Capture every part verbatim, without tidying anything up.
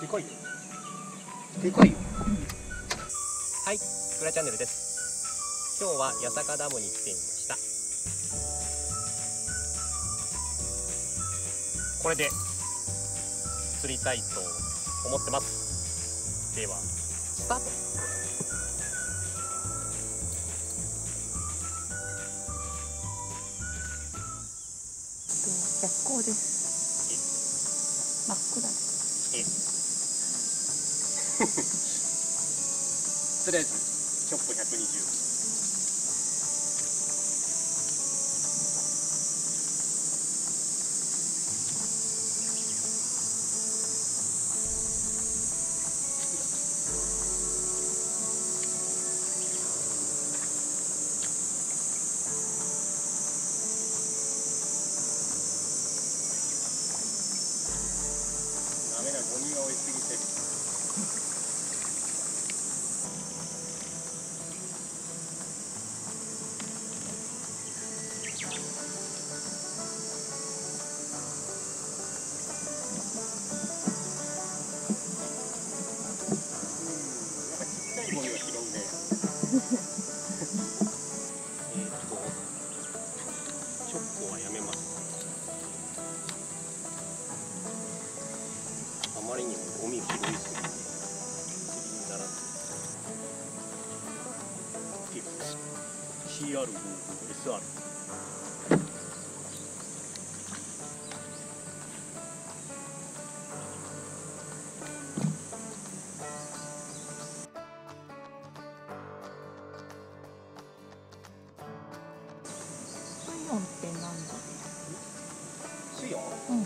でかいよ。でかいよ。はい、くらチャンネルです。今日は八坂ダムに来てみました。これで釣りたいと思ってます。ではスタート。逆光です。真っ暗です。とりあえずチョップひゃくにじゅう。シーアールご エスアール 水温ってなんだ？水温？うん。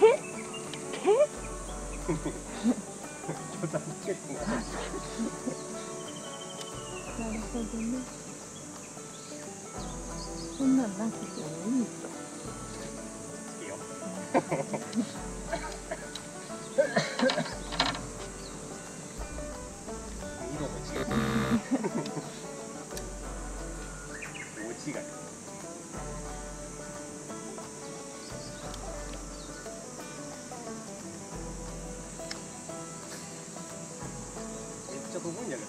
え？え？なるほどね。そんなんなくてもいいと。いいよ。色も違う。大違い。飛ぶんじゃない？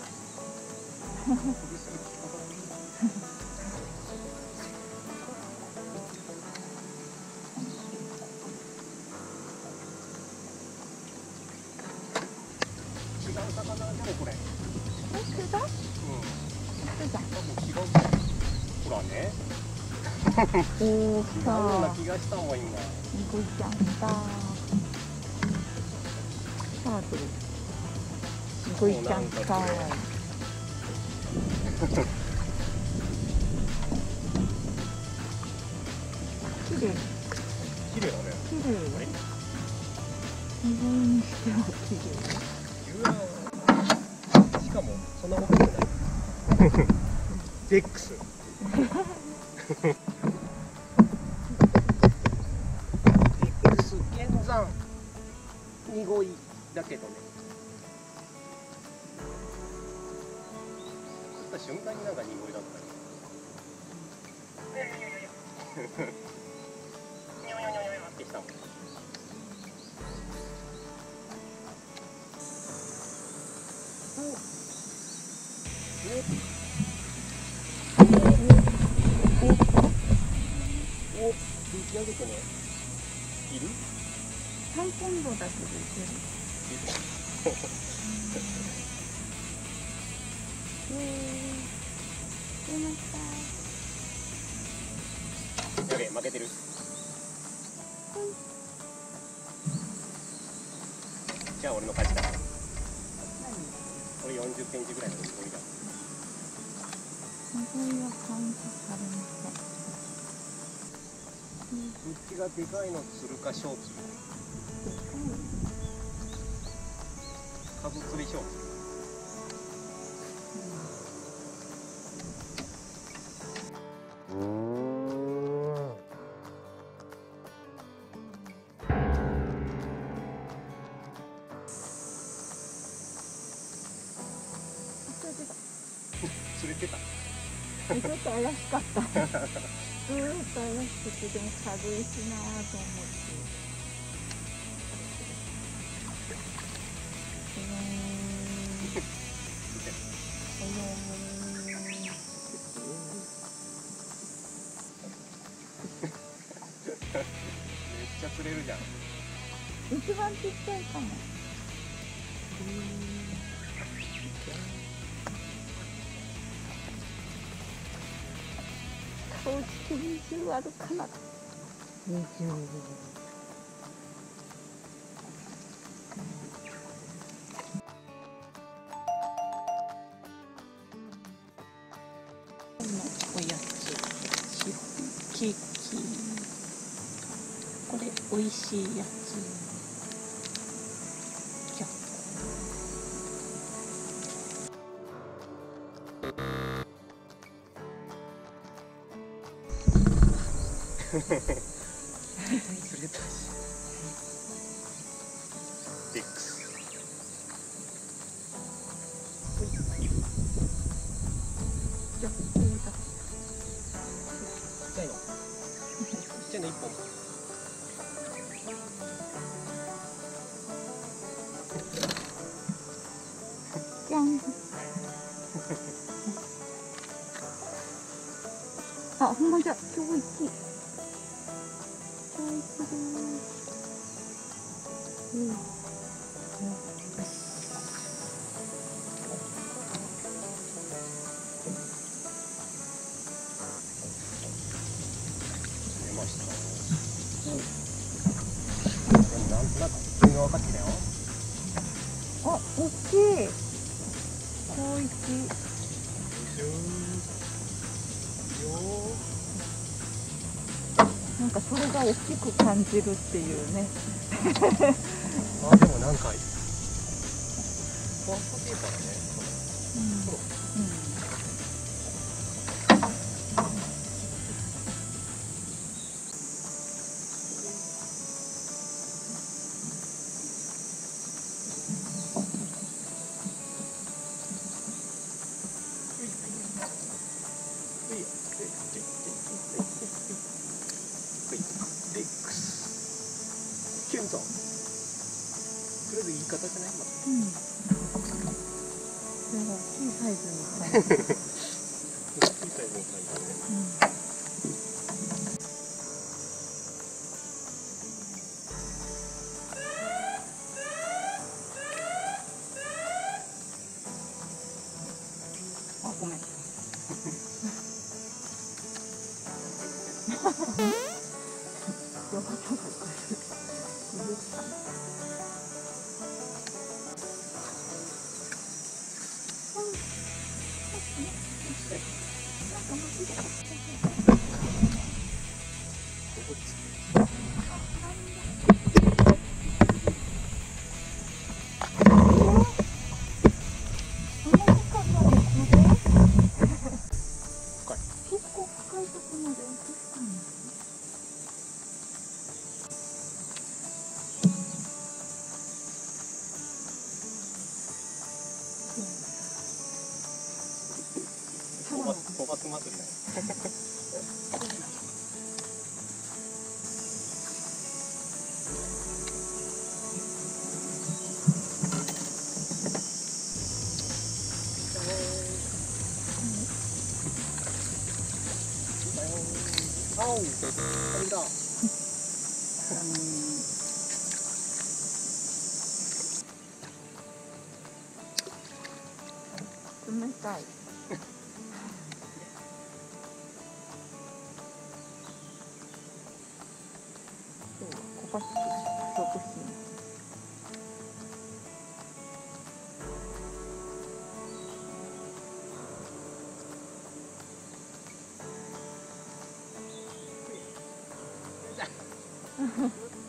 違う魚じゃねこれ。え、違う？うん。違う。多分違う。ほらね。おお、来た。違うような気がしたもん今。動いちゃった。パーツです。こいちゃんか。綺麗。綺麗だね。綺麗。意外にしては綺麗。しかもそんな大きくない。X。X 現山に号いだけどね。瞬間になんか濁りだったりニョニョニョニョニョってしたもん。おお、浮き上げてね。いる？三本棒だけでいける。うん。やべえ、負けてる。うん、じゃあ俺の勝ちだ。これよんじゅっセンチぐらいのゴリだ。ゴリはカウントされません。こっちがでかいの釣るか小釣り。カブ釣り小釣り。釣れてた。ちょっと怪しかった。ずーっと怪しくて、でも軽いしなぁと思って。めっちゃくれるじゃん。一番ちっちゃいかも。大きくにじゅうあるかな。にじゅう。ケーキ、これおいしいやつ。釣れたし。いっぽん。じゃん。あ、ほんまじゃ、今日一。今日一です。うん。うん。分かってきたよ。あ、大きい。大きい。なんかそれが大きく感じるっていうね。あ、でもなんか。大きいからね。うん。うん。いい形じゃない？うん。なんか大きいサイズみたい。大きいサイズみたいだね。うん、あ、ごめん。よかった。おう、これだ。冷たい。ここし、ここし。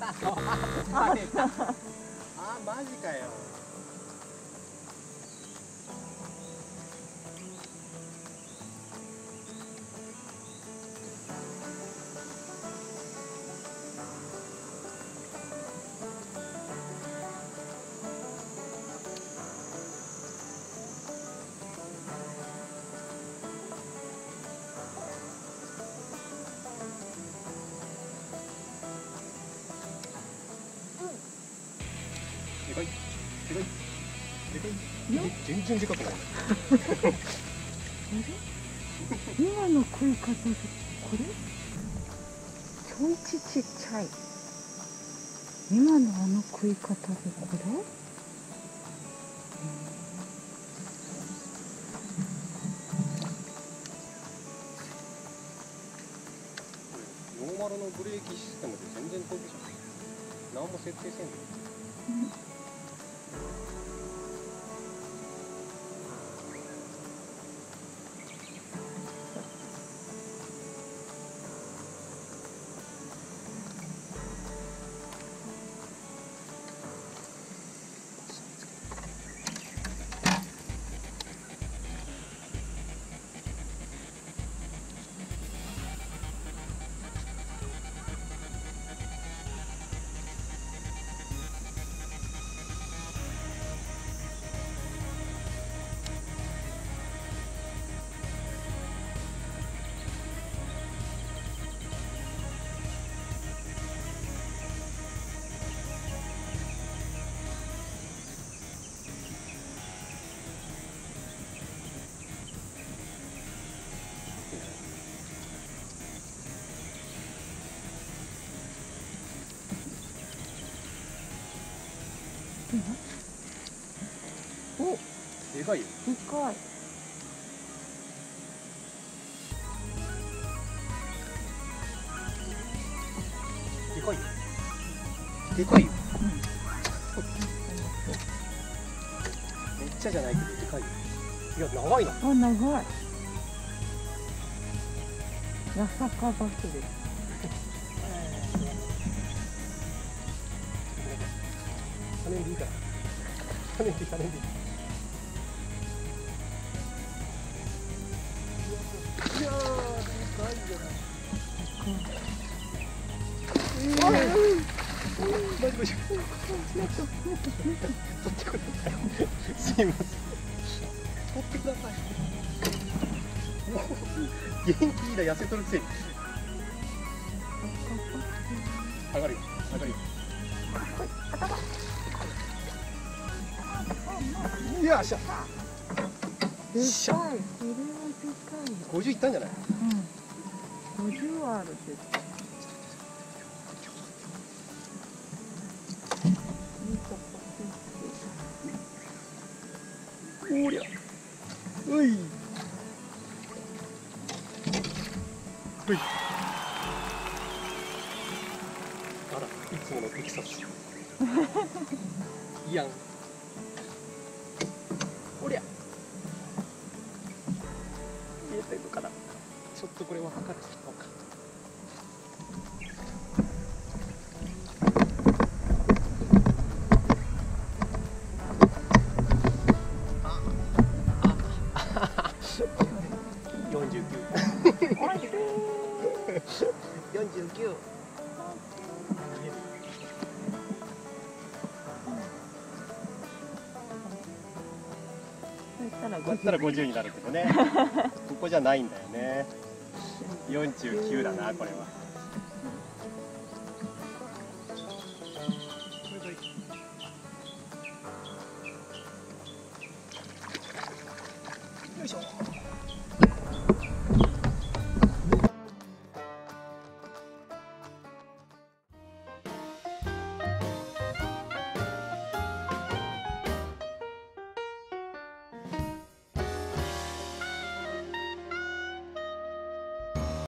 あ、マジかよ。全然でかくない。今の食い方でこれ？ちょいちちっちゃい。今のあの食い方でこれ？ノーマルのブレーキシステムで全然飛ぶじゃん。何も設定せんの。うんお、でかいよ。でかい。でかいよ。でかいよ。めっちゃじゃないけどでかいよ。いや長いな。あ、長い。八坂バスです。跳ねんでいいから跳ねんでいい跳ねんでいいいやー、でかいじゃないあ、えー、うん、大丈夫でしょ取ってくださいすいません取ってください元気だ、痩せとるくせに上がるよ、上がるよ頭よっしゃ。でかい。これはでかい。五十いったんじゃない？うん。五十はあるけど。おりゃ。うい。うい。あら、いつものテキサス。いやん。おりゃ見えてるかな。ちょっとこれは測ってしまおうか。ああ四十九。四十九。だったらごじゅうになるけどねここじゃないんだよね。よんじゅうきゅうだなこれは。